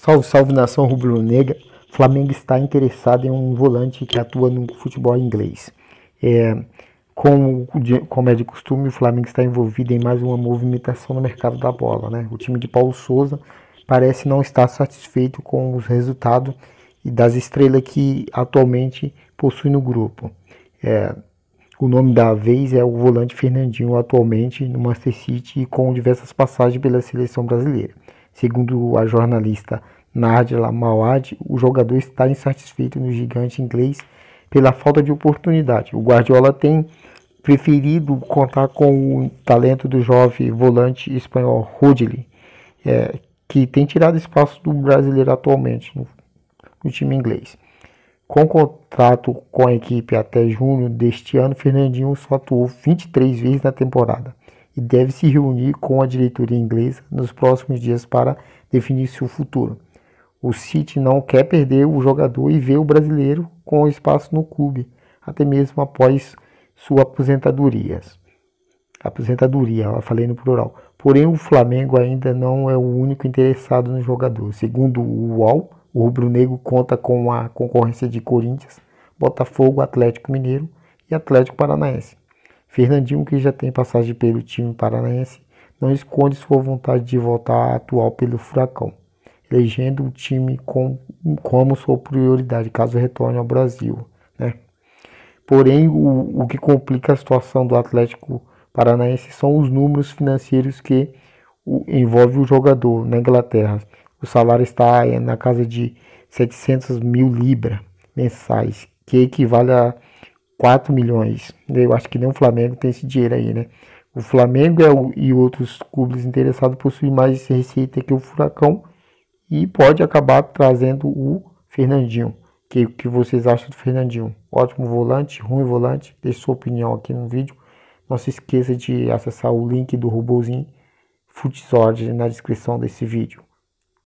Salve, salve nação rubro-negra. Flamengo está interessado em um volante que atua no futebol inglês. Como é de costume, o Flamengo está envolvido em mais uma movimentação no mercado da bola, né? O time de Paulo Sousa parece não estar satisfeito com os resultados e das estrelas que atualmente possui no grupo. O nome da vez é o volante Fernandinho, atualmente no Manchester City, com diversas passagens pela seleção brasileira. Segundo a jornalista Nádia Mauad, o jogador está insatisfeito no gigante inglês pela falta de oportunidade. O Guardiola tem preferido contar com o talento do jovem volante espanhol Rodri, que tem tirado espaço do brasileiro atualmente no time inglês. Com contrato com a equipe até junho deste ano, Fernandinho só atuou 23 vezes na temporada e deve se reunir com a diretoria inglesa nos próximos dias para definir seu futuro. O City não quer perder o jogador e vê o brasileiro com espaço no clube, até mesmo após sua aposentadoria. Eu falei no plural. Porém, o Flamengo ainda não é o único interessado no jogador. Segundo o UOL, o rubro-negro conta com a concorrência de Corinthians, Botafogo, Atlético Mineiro e Atlético Paranaense. Fernandinho, que já tem passagem pelo time paranaense, não esconde sua vontade de voltar a atuar pelo Furacão, elegendo o time como sua prioridade caso retorne ao Brasil, né? Porém, o que complica a situação do Atlético Paranaense são os números financeiros que envolve o jogador na Inglaterra. O salário está na casa de 700 mil libras mensais, que equivale a 4 milhões. Eu acho que nem o Flamengo tem esse dinheiro aí, né? O Flamengo e outros clubes interessados possuem mais receita que o Furacão e pode acabar trazendo o Fernandinho. O que vocês acham do Fernandinho? Ótimo volante, ruim volante? Deixe sua opinião aqui no vídeo. Não se esqueça de acessar o link do robozinho Futsorg na descrição desse vídeo.